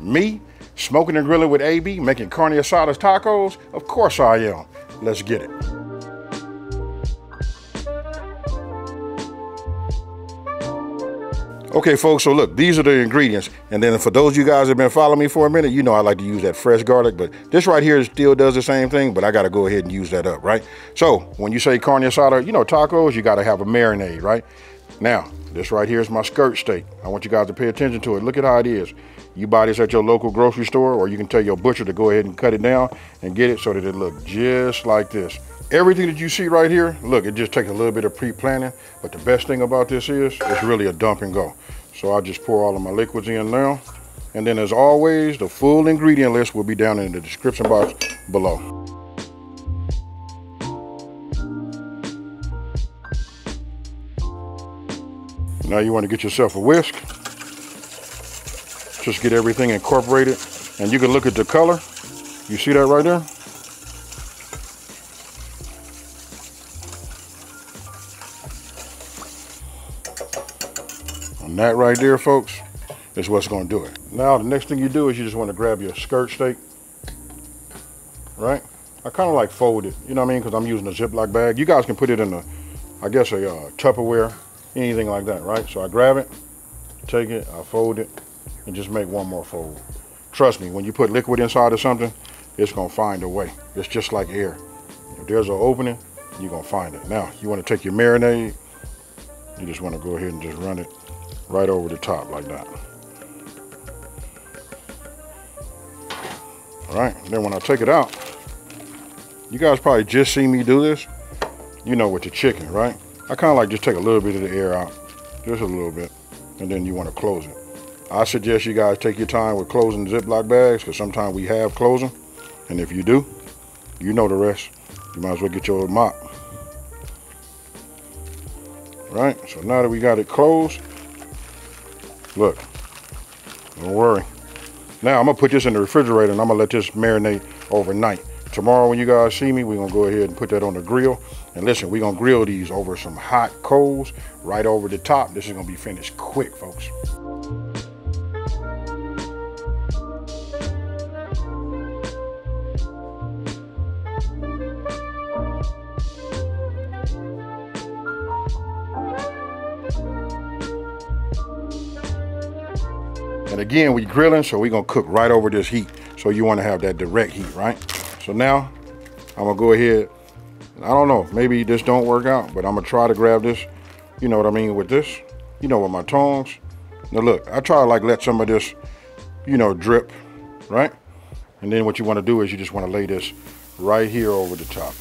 Me, Smokin' and Grillin' with AB, making carne asadas tacos? Of course I am. Let's get it. Okay, folks, so look, these are the ingredients. And then for those of you guys who have been following me for a minute, you know I like to use that fresh garlic, but this right here still does the same thing, but I got to go ahead and use that up, right? So when you say carne asada, you know, tacos, you got to have a marinade, right? Now, this right here is my skirt steak. I want you guys to pay attention to it. Look at how it is. You buy this at your local grocery store, or you can tell your butcher to go ahead and cut it down and get it so that it looks just like this. Everything that you see right here, look, it just takes a little bit of pre-planning, but the best thing about this is it's really a dump and go. So I just pour all of my liquids in now. And then as always, the full ingredient list will be down in the description box below. Now you want to get yourself a whisk. Just get everything incorporated. And you can look at the color. You see that right there? And that right there, folks, is what's going to do it. Now, the next thing you do is you just want to grab your skirt steak, right? I kind of like fold it, you know what I mean? Because I'm using a Ziploc bag. You guys can put it in a, I guess, a Tupperware, anything like that, right? So I grab it, take it, I fold it, and just make one more fold. Trust me, when you put liquid inside of something, it's going to find a way. It's just like air. If there's an opening, you're going to find it. Now, you want to take your marinade. You just want to go ahead and just run it right over the top like that. All right, then when I take it out, you guys probably just see me do this, you know, with the chicken, right? I kind of like just take a little bit of the air out, just a little bit, and then you want to close it. I suggest you guys take your time with closing Ziploc bags, because sometimes we have closing, and if you do, you know the rest. You might as well get your mop. All right, so now that we got it closed, look, don't worry. Now I'm gonna put this in the refrigerator and I'm gonna let this marinate overnight. Tomorrow when you guys see me, we're gonna go ahead and put that on the grill. And listen, we're gonna grill these over some hot coals right over the top. This is gonna be finished quick, folks. And again, we grilling, so we're gonna cook right over this heat. So you wanna have that direct heat, right? So now, I'm gonna go ahead, I don't know, maybe this don't work out, but I'm gonna try to grab this, you know what I mean, with this, you know, with my tongs. Now look, I try to like let some of this, you know, drip, right? And then what you wanna do is you just wanna lay this right here over the top.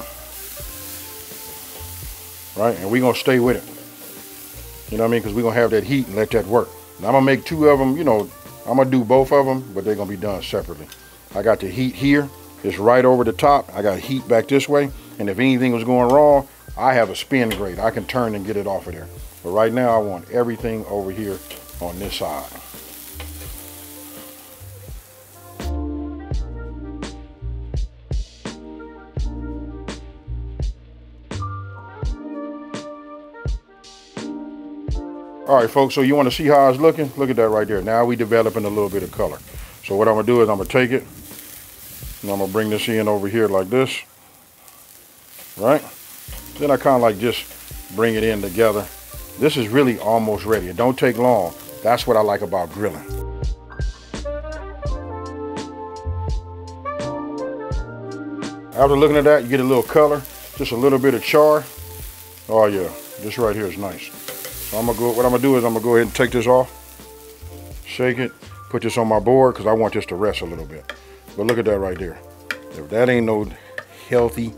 Right, and we're gonna stay with it. You know what I mean, because we're gonna have that heat and let that work. Now I'm gonna make two of them, you know, I'm gonna do both of them, but they're gonna be done separately. I got the heat here, it's right over the top. I got heat back this way. And if anything was going wrong, I have a spin grate. I can turn and get it off of there. But right now I want everything over here on this side. All right, folks, so you want to see how it's looking? Look at that right there. Now we're developing a little bit of color. So what I'm going to do is I'm going to take it, and I'm going to bring this in over here like this, right? Then I kind of like just bring it in together. This is really almost ready. It don't take long. That's what I like about grilling. After looking at that, you get a little color, just a little bit of char. Oh, yeah, this right here is nice. I'm gonna go, what I'm gonna do is I'm gonna go ahead and take this off, shake it, put this on my board, because I want this to rest a little bit. But look at that right there. If that ain't no healthy,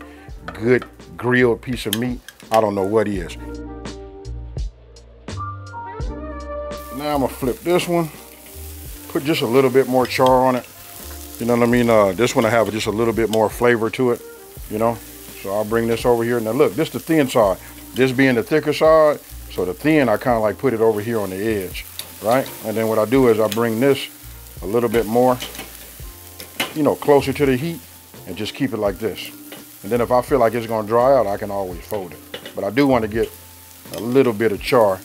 good grilled piece of meat, I don't know what is. Now I'm gonna flip this one, put just a little bit more char on it. You know what I mean? This one I have just a little bit more flavor to it, you know? So I'll bring this over here. Now look, this is the thin side. This being the thicker side, so the thin, I kind of like put it over here on the edge, right? And then what I do is I bring this a little bit more, you know, closer to the heat and just keep it like this. And then if I feel like it's gonna dry out, I can always fold it. But I do want to get a little bit of char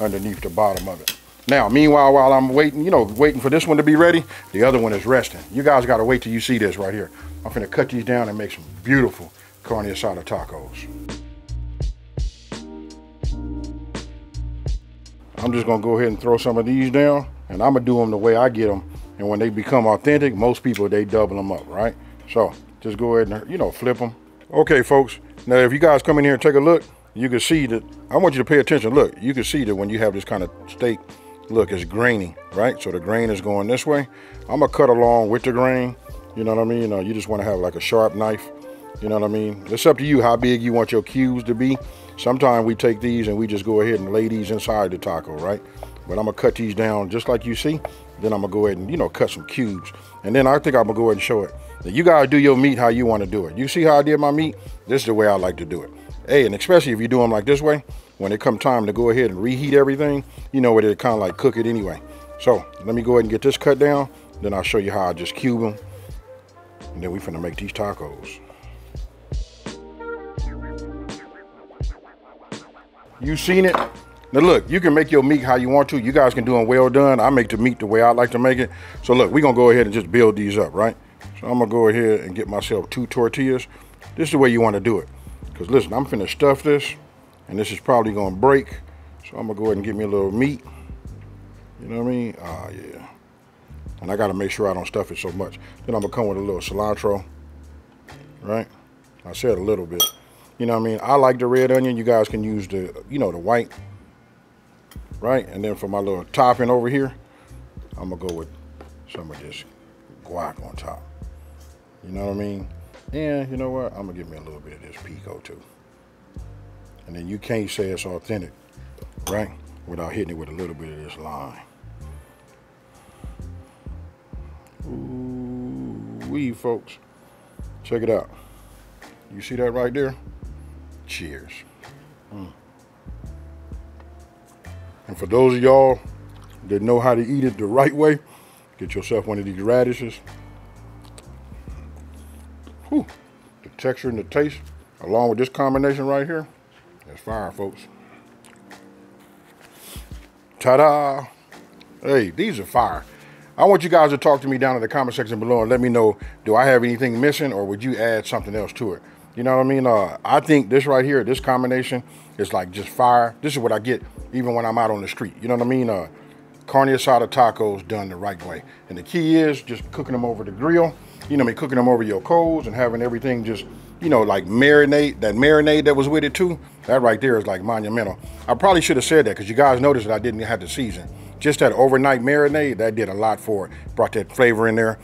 underneath the bottom of it. Now, meanwhile, while I'm waiting, waiting for this one to be ready, the other one is resting. You guys gotta wait till you see this right here. I'm finna cut these down and make some beautiful carne asada tacos. I'm just gonna go ahead and throw some of these down, and I'm gonna do them the way I get them. And when they become authentic, most people, they double them up, right? So just go ahead and, flip them. Okay, folks, now if you guys come in here and take a look, you can see that, I want you to pay attention. Look, you can see that when you have this kind of steak, look, it's graining, right? So the grain is going this way. I'm gonna cut along with the grain, you know what I mean? You just wanna have like a sharp knife, you know what I mean? It's up to you how big you want your cubes to be. Sometimes we take these and we just go ahead and lay these inside the taco, right? But I'm gonna cut these down just like you see. Then I'm gonna go ahead and, cut some cubes. And then I think I'm gonna go ahead and show it. Now, you gotta do your meat how you wanna do it. You see how I did my meat? This is the way I like to do it. Hey, and especially if you do them like this way, when it comes time to go ahead and reheat everything, it'll kind of like cook it anyway. So let me go ahead and get this cut down. Then I'll show you how I just cube them. And then we finna make these tacos. You seen it? Now look, you can make your meat how you want to. You guys can do them well done. I make the meat the way I like to make it. So look, we're gonna go ahead and just build these up, right? So I'm gonna go ahead and get myself 2 tortillas. This is the way you wanna do it. Cause listen, I'm finna stuff this, and this is probably gonna break. So I'm gonna go ahead and get me a little meat. You know what I mean? Ah, yeah. And I gotta make sure I don't stuff it so much. Then I'm gonna come with a little cilantro, right? I said a little bit. You know what I mean? I like the red onion. You guys can use the, the white. Right, and then for my little topping over here, I'm gonna go with some of this guac on top. You know what I mean? And you know what? I'm gonna give me a little bit of this pico too. And then you can't say it's authentic, right? Without hitting it with a little bit of this lime. Ooh-wee, folks. Check it out. You see that right there? Cheers. And for those of y'all that know how to eat it the right way, get yourself one of these radishes. Whew. The texture and the taste, along with this combination right here, that's fire, folks. Ta-da! Hey, these are fire. I want you guys to talk to me down in the comment section below and let me know, do I have anything missing or would you add something else to it? You know what I mean? I think this right here, this combination, is like just fire. This is what I get even when I'm out on the street. You know what I mean? Carne asada tacos done the right way. And the key is just cooking them over the grill. You know what I mean? Cooking them over your coals and having everything just, like marinate. That marinade that was with it too, that right there is like monumental. I probably should have said that because you guys noticed that I didn't have to season. Just that overnight marinade, that did a lot for it. Brought that flavor in there,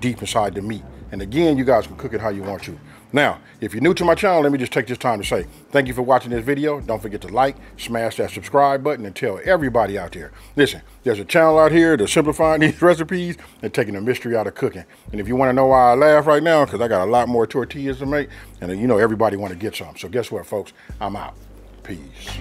deep inside the meat. And again, you guys can cook it how you want to. Now, if you're new to my channel, let me just take this time to say thank you for watching this video. Don't forget to like, smash that subscribe button, and tell everybody out there, listen, there's a channel out here that's simplifying these recipes and taking the mystery out of cooking. And if you want to know why I laugh right now, because I got a lot more tortillas to make, and everybody want to get some. So guess what, folks? I'm out. Peace.